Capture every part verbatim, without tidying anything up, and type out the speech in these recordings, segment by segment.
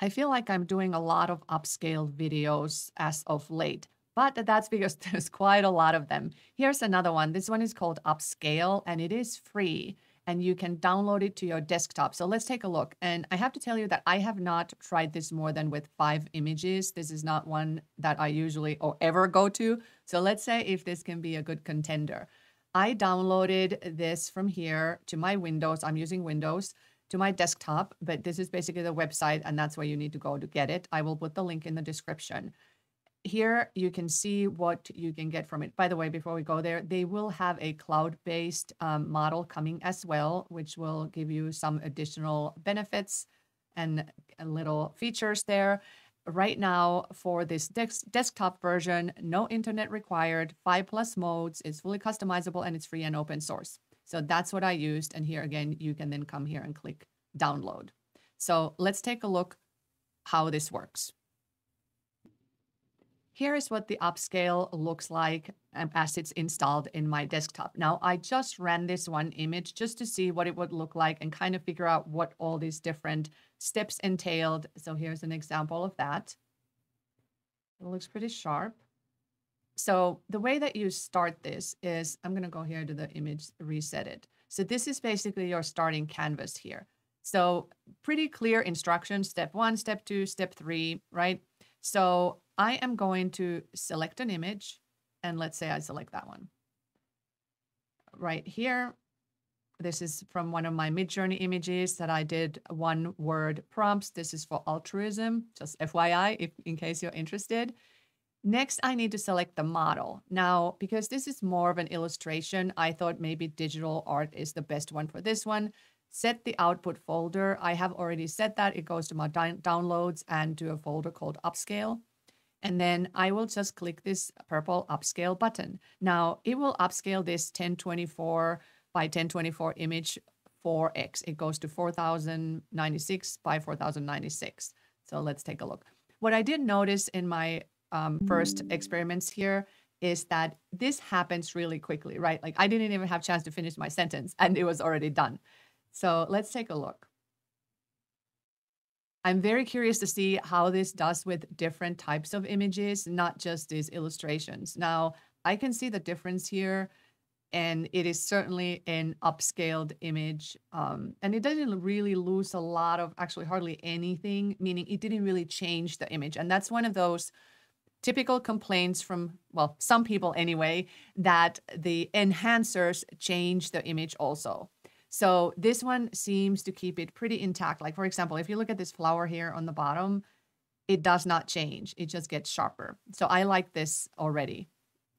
I feel like I'm doing a lot of upscaled videos as of late, but that's because there's quite a lot of them. Here's another one. This one is called Upscayl, and it is free, and you can download it to your desktop. So let's take a look. And I have to tell you that I have not tried this more than with five images. This is not one that I usually or ever go to. So let's say if this can be a good contender. I downloaded this from here to my Windows. I'm using Windows to my desktop, but this is basically the website, and that's where you need to go to get it. I will put the link in the description. Here you can see what you can get from it. By the way, before we go there, they will have a cloud-based um, model coming as well, which will give you some additional benefits and little features there. Right now, for this desk desktop version, no internet required, five plus modes, it's fully customizable, and it's free and open source. So that's what I used. And here again, you can then come here and click download. So let's take a look how this works. Here is what the Upscayl looks like as it's installed in my desktop. Now, I just ran this one image just to see what it would look like and kind of figure out what all these different steps entailed. So here's an example of that. It looks pretty sharp. So the way that you start this is, I'm going to go here to the image, reset it. So this is basically your starting canvas here. So pretty clear instructions, step one, step two, step three, right? So I am going to select an image, and let's say I select that one right here. This is from one of my Midjourney images that I did one word prompts. This is for altruism, just F Y I, if, in case you're interested. Next, I need to select the model. Now, because this is more of an illustration, I thought maybe digital art is the best one for this one. Set the output folder. I have already set that. It goes to my downloads and to a folder called Upscayl. And then I will just click this purple upscale button. Now it will upscale this ten twenty-four by ten twenty-four image four X. It goes to four thousand ninety-six by four thousand ninety-six. So let's take a look. What I did notice in my um, first experiments here is that this happens really quickly, right? Like I didn't even have a chance to finish my sentence and it was already done. So let's take a look. I'm very curious to see how this does with different types of images, not just these illustrations. Now, I can see the difference here, and it is certainly an upscaled image. Um, and it doesn't really lose a lot of, actually hardly anything, meaning it didn't really change the image. And that's one of those typical complaints from, well, some people anyway, that the enhancers change the image also. So this one seems to keep it pretty intact. Like for example, if you look at this flower here on the bottom, it does not change. It just gets sharper. So I like this already.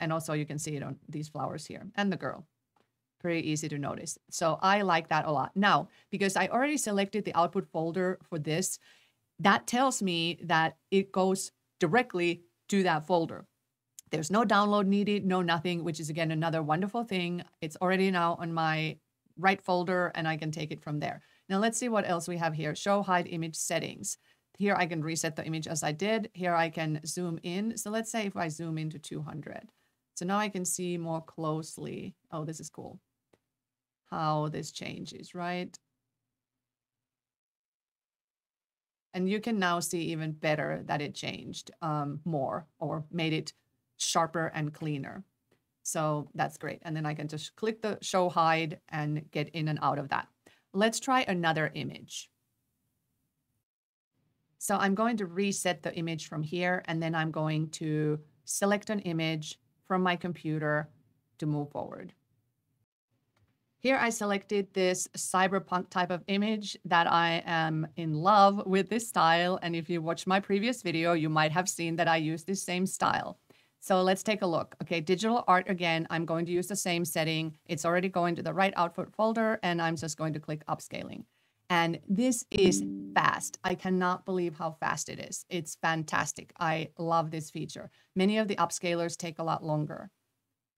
And also you can see it on these flowers here and the girl. Pretty easy to notice. So I like that a lot. Now, because I already selected the output folder for this, that tells me that it goes directly to that folder. There's no download needed, no nothing, which is again, another wonderful thing. It's already now on my right folder, and I can take it from there. Now let's see what else we have here. Show hide image settings. Here I can reset the image as I did. Here I can zoom in. So let's say if I zoom into two hundred. So now I can see more closely. Oh, this is cool. How this changes, right? And you can now see even better that it changed um, more or made it sharper and cleaner. So that's great. And then I can just click the show hide and get in and out of that. Let's try another image. So I'm going to reset the image from here, and then I'm going to select an image from my computer to move forward. Here I selected this cyberpunk type of image that I am in love with this style. And if you watched my previous video, you might have seen that I use this same style. So let's take a look. Okay, digital art again, I'm going to use the same setting. It's already going to the right output folder, and I'm just going to click upscaling. And this is fast. I cannot believe how fast it is. It's fantastic. I love this feature. Many of the upscalers take a lot longer.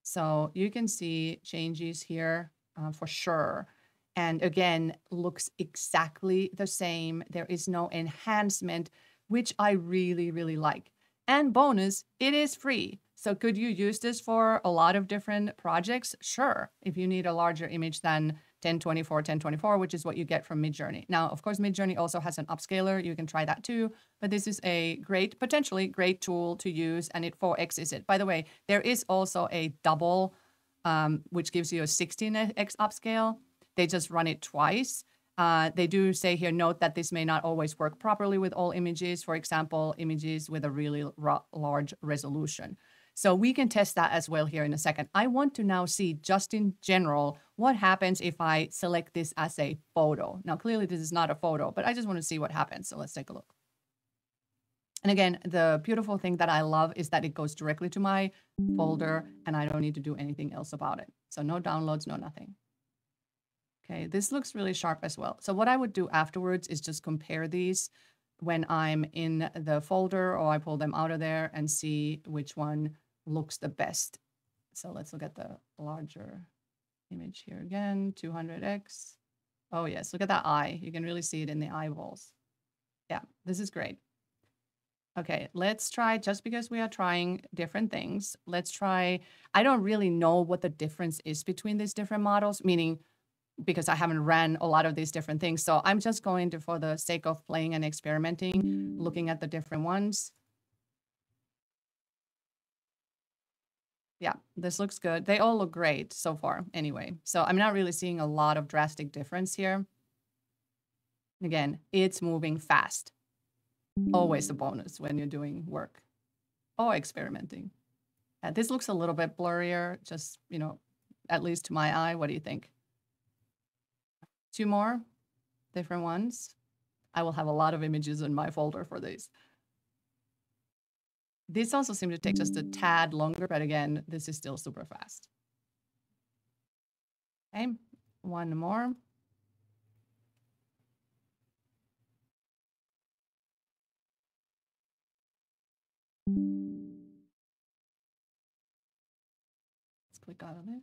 So you can see changes here uh, for sure. And again, looks exactly the same. There is no enhancement, which I really, really like. And bonus, it is free. So could you use this for a lot of different projects? Sure. If you need a larger image than ten twenty-four, ten twenty-four, which is what you get from Midjourney. Now, of course, Midjourney also has an upscaler. You can try that too, but this is a great, potentially great tool to use, and it four X is it. By the way, there is also a double, um, which gives you a sixteen X upscale. They just run it twice. Uh, they do say here, note that this may not always work properly with all images, for example, images with a really large resolution. So we can test that as well here in a second. I want to now see just in general, what happens if I select this as a photo. Now, clearly this is not a photo, but I just want to see what happens. So let's take a look. And again, the beautiful thing that I love is that it goes directly to my folder and I don't need to do anything else about it. So no downloads, no nothing. Okay, this looks really sharp as well. So what I would do afterwards is just compare these when I'm in the folder or I pull them out of there and see which one looks the best. So let's look at the larger image here again, two hundred X. Oh yes, look at that eye. You can really see it in the eyeballs. Yeah, this is great. Okay, let's try, just because we are trying different things, let's try, I don't really know what the difference is between these different models, meaning because I haven't ran a lot of these different things. So I'm just going to, for the sake of playing and experimenting, looking at the different ones. Yeah, this looks good. They all look great so far anyway. So I'm not really seeing a lot of drastic difference here. Again, it's moving fast. Always a bonus when you're doing work or experimenting. Uh, this looks a little bit blurrier, just, you know, at least to my eye. What do you think? Two more different ones. I will have a lot of images in my folder for these. This also seemed to take just a tad longer, but again, this is still super fast. Okay, one more. Let's click out of it.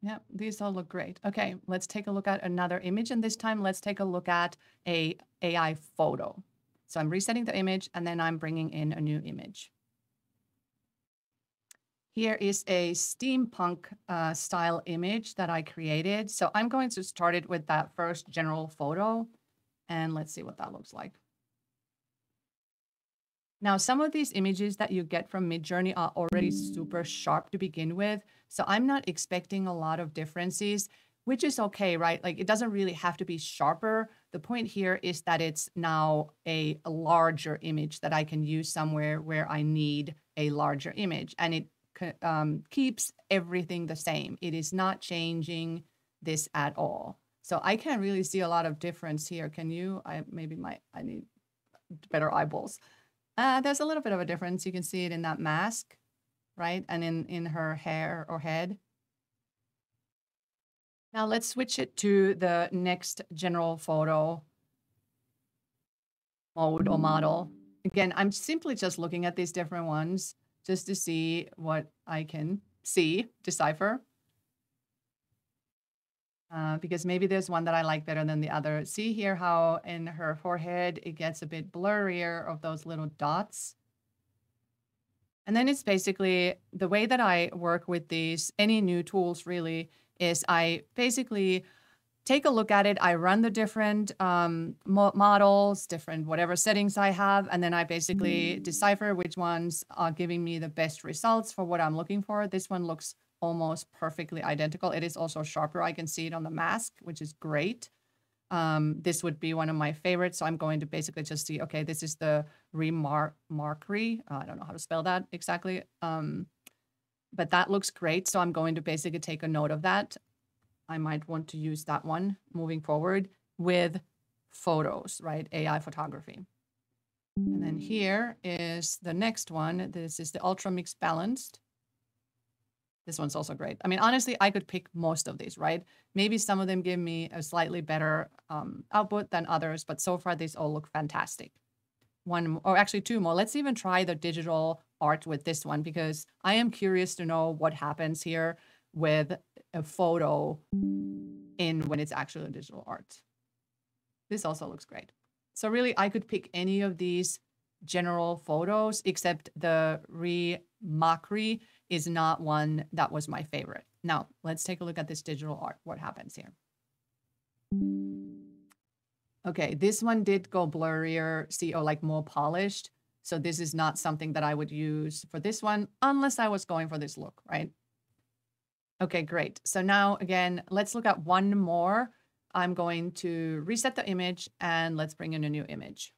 Yeah, these all look great. Okay, let's take a look at another image. And this time, let's take a look at a AI photo. So I'm resetting the image, and then I'm bringing in a new image. Here is a steampunk uh, style image that I created. So I'm going to start it with that first general photo. And let's see what that looks like. Now, some of these images that you get from Midjourney are already super sharp to begin with. So I'm not expecting a lot of differences, which is okay, right? Like, it doesn't really have to be sharper. The point here is that it's now a, a larger image that I can use somewhere where I need a larger image. And it um, keeps everything the same. It is not changing this at all. So I can't really see a lot of difference here. Can you? I maybe my I need better eyeballs. Uh, there's a little bit of a difference. You can see it in that mask, right? And in, in her hair or head. Now let's switch it to the next general photo mode or model. Again, I'm simply just looking at these different ones just to see what I can see, decipher. Uh, because maybe there's one that I like better than the other. See here how in her forehead, it gets a bit blurrier of those little dots. And then it's basically the way that I work with these, any new tools really, is I basically take a look at it. I run the different um, mo models, different whatever settings I have. And then I basically mm-hmm. decipher which ones are giving me the best results for what I'm looking for. This one looks almost perfectly identical. It is also sharper. I can see it on the mask, which is great. Um, this would be one of my favorites. So I'm going to basically just see, okay, this is the remarkery. Uh, I don't know how to spell that exactly. Um, but that looks great. So I'm going to basically take a note of that. I might want to use that one moving forward with photos, right? A I photography. And then here is the next one. This is the ultra mix balanced. This one's also great. I mean, honestly, I could pick most of these, right? Maybe some of them give me a slightly better um, output than others, but so far these all look fantastic. One, or actually two more. Let's even try the digital art with this one, because I am curious to know what happens here with a photo in when it's actually digital art. This also looks great. So really, I could pick any of these general photos, except the re-mockery is not one that was my favorite. Now, let's take a look at this digital art. What happens here? Okay, this one did go blurrier, see, or like more polished. So this is not something that I would use for this one unless I was going for this look, right? Okay, great. So now again, let's look at one more. I'm going to reset the image and let's bring in a new image.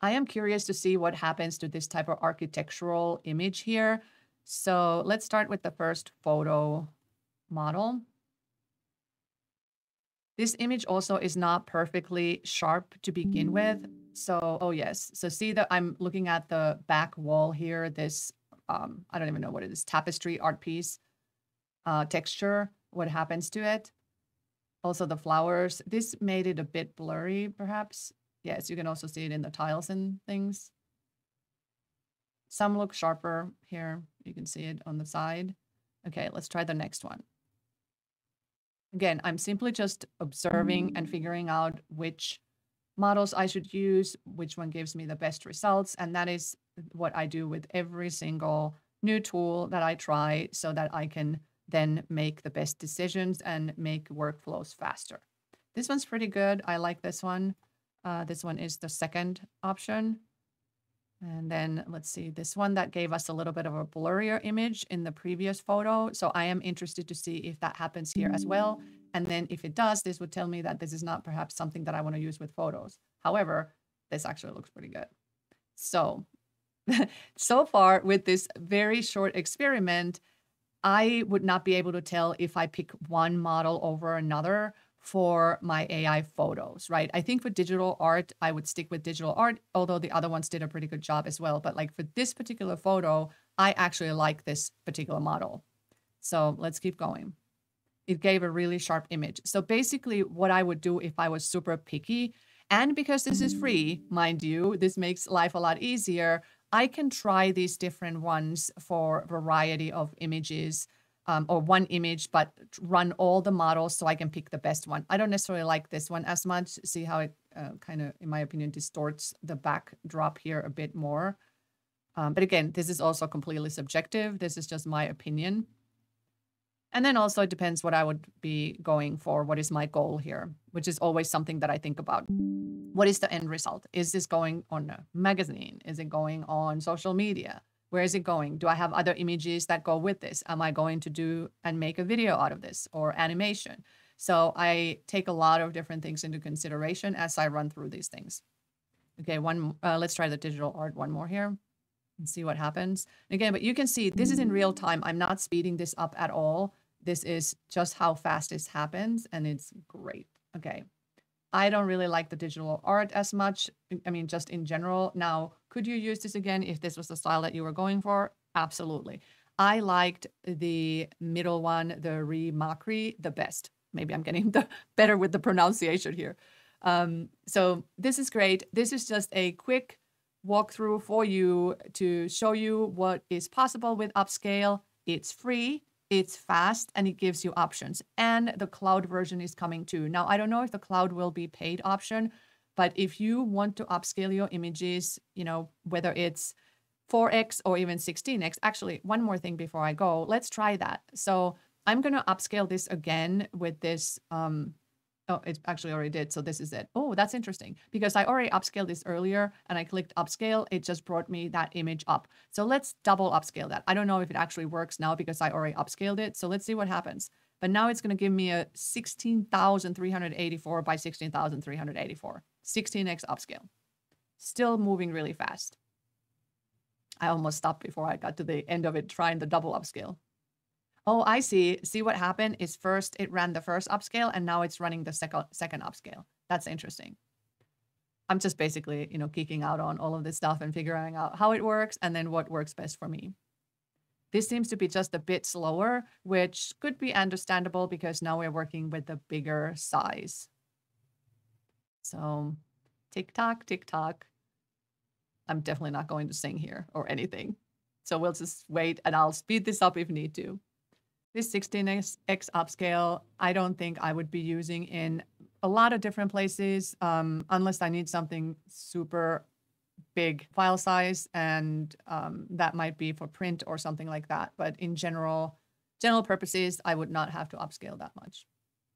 I am curious to see what happens to this type of architectural image here. So let's start with the first photo model. This image also is not perfectly sharp to begin with. So, oh yes. So see that I'm looking at the back wall here, this, um, I don't even know what it is, tapestry art piece uh, texture, what happens to it. Also the flowers, this made it a bit blurry perhaps. Yes, you can also see it in the tiles and things. Some look sharper here. You can see it on the side. Okay, let's try the next one. Again, I'm simply just observing and figuring out which models I should use, which one gives me the best results. And that is what I do with every single new tool that I try so that I can then make the best decisions and make workflows faster. This one's pretty good. I like this one. Uh, this one is the second option. And then let's see this one that gave us a little bit of a blurrier image in the previous photo. So I am interested to see if that happens here as well. And then if it does, this would tell me that this is not perhaps something that I want to use with photos. However, this actually looks pretty good. So, so far with this very short experiment, I would not be able to tell if I pick one model over another for my A I photos, right? I think for digital art, I would stick with digital art, although the other ones did a pretty good job as well. But like for this particular photo, I actually like this particular model. So let's keep going. It gave a really sharp image. So basically what I would do if I was super picky, and because this is free, mind you, this makes life a lot easier. I can try these different ones for a variety of images. Um, or one image, but run all the models so I can pick the best one. I don't necessarily like this one as much. See how it uh, kind of, in my opinion, distorts the backdrop here a bit more. Um, but again, this is also completely subjective. This is just my opinion. And then also it depends what I would be going for. What is my goal here, which is always something that I think about. What is the end result? Is this going on a magazine? Is it going on social media? Where is it going? Do I have other images that go with this? Am I going to do and make a video out of this or animation? So I take a lot of different things into consideration as I run through these things. Okay, one. Uh, let's try the digital art one more here and see what happens. Again, but you can see this is in real time. I'm not speeding this up at all. This is just how fast this happens, and it's great. Okay. I don't really like the digital art as much. I mean, just in general. Now, could you use this again if this was the style that you were going for? Absolutely. I liked the middle one, the Remakri, the best. Maybe I'm getting the better with the pronunciation here. Um, so this is great. This is just a quick walkthrough for you to show you what is possible with Upscayl. It's free. It's fast and it gives you options. And the cloud version is coming too. Now, I don't know if the cloud will be paid option, but if you want to upscale your images, you know, whether it's four X or even sixteen X, actually, one more thing before I go, let's try that. So I'm going to upscale this again with this. Um, oh, it actually already did. So this is it. Oh, that's interesting because I already upscaled this earlier and I clicked upscale. It just brought me that image up. So let's double upscale that. I don't know if it actually works now because I already upscaled it. So let's see what happens. But now it's going to give me a sixteen thousand three hundred eighty-four by sixteen thousand three hundred eighty-four, sixteen X upscale. Still moving really fast. I almost stopped before I got to the end of it trying the double upscale. Oh, I see. See what happened is first it ran the first upscale and now it's running the second second upscale. That's interesting. I'm just basically, you know, geeking out on all of this stuff and figuring out how it works and then what works best for me. This seems to be just a bit slower, which could be understandable because now we're working with a bigger size. So tick tock, tick tock. I'm definitely not going to sing here or anything. So we'll just wait and I'll speed this up if need to. This sixteen X upscale, I don't think I would be using in a lot of different places, um, unless I need something super big file size, and um, that might be for print or something like that. But in general, general purposes, I would not have to upscale that much.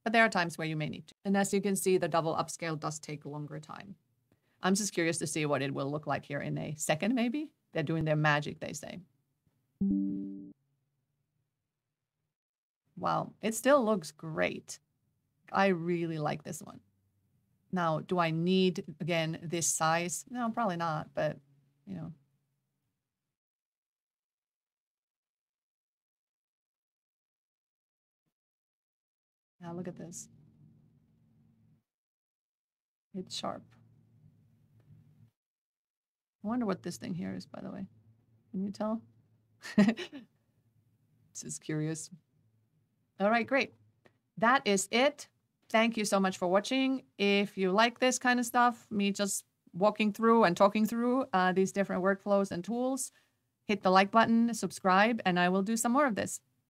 But there are times where you may need to. And as you can see, the double upscale does take longer time. I'm just curious to see what it will look like here in a second, maybe. They're doing their magic, they say. Wow, it still looks great. I really like this one. Now, do I need, again, this size? No, probably not, but, you know. Now, look at this. It's sharp. I wonder what this thing here is, by the way. Can you tell? This is curious. All right, great. That is it. Thank you so much for watching. If you like this kind of stuff, me just walking through and talking through uh, these different workflows and tools, hit the like button, subscribe, and I will do some more of this.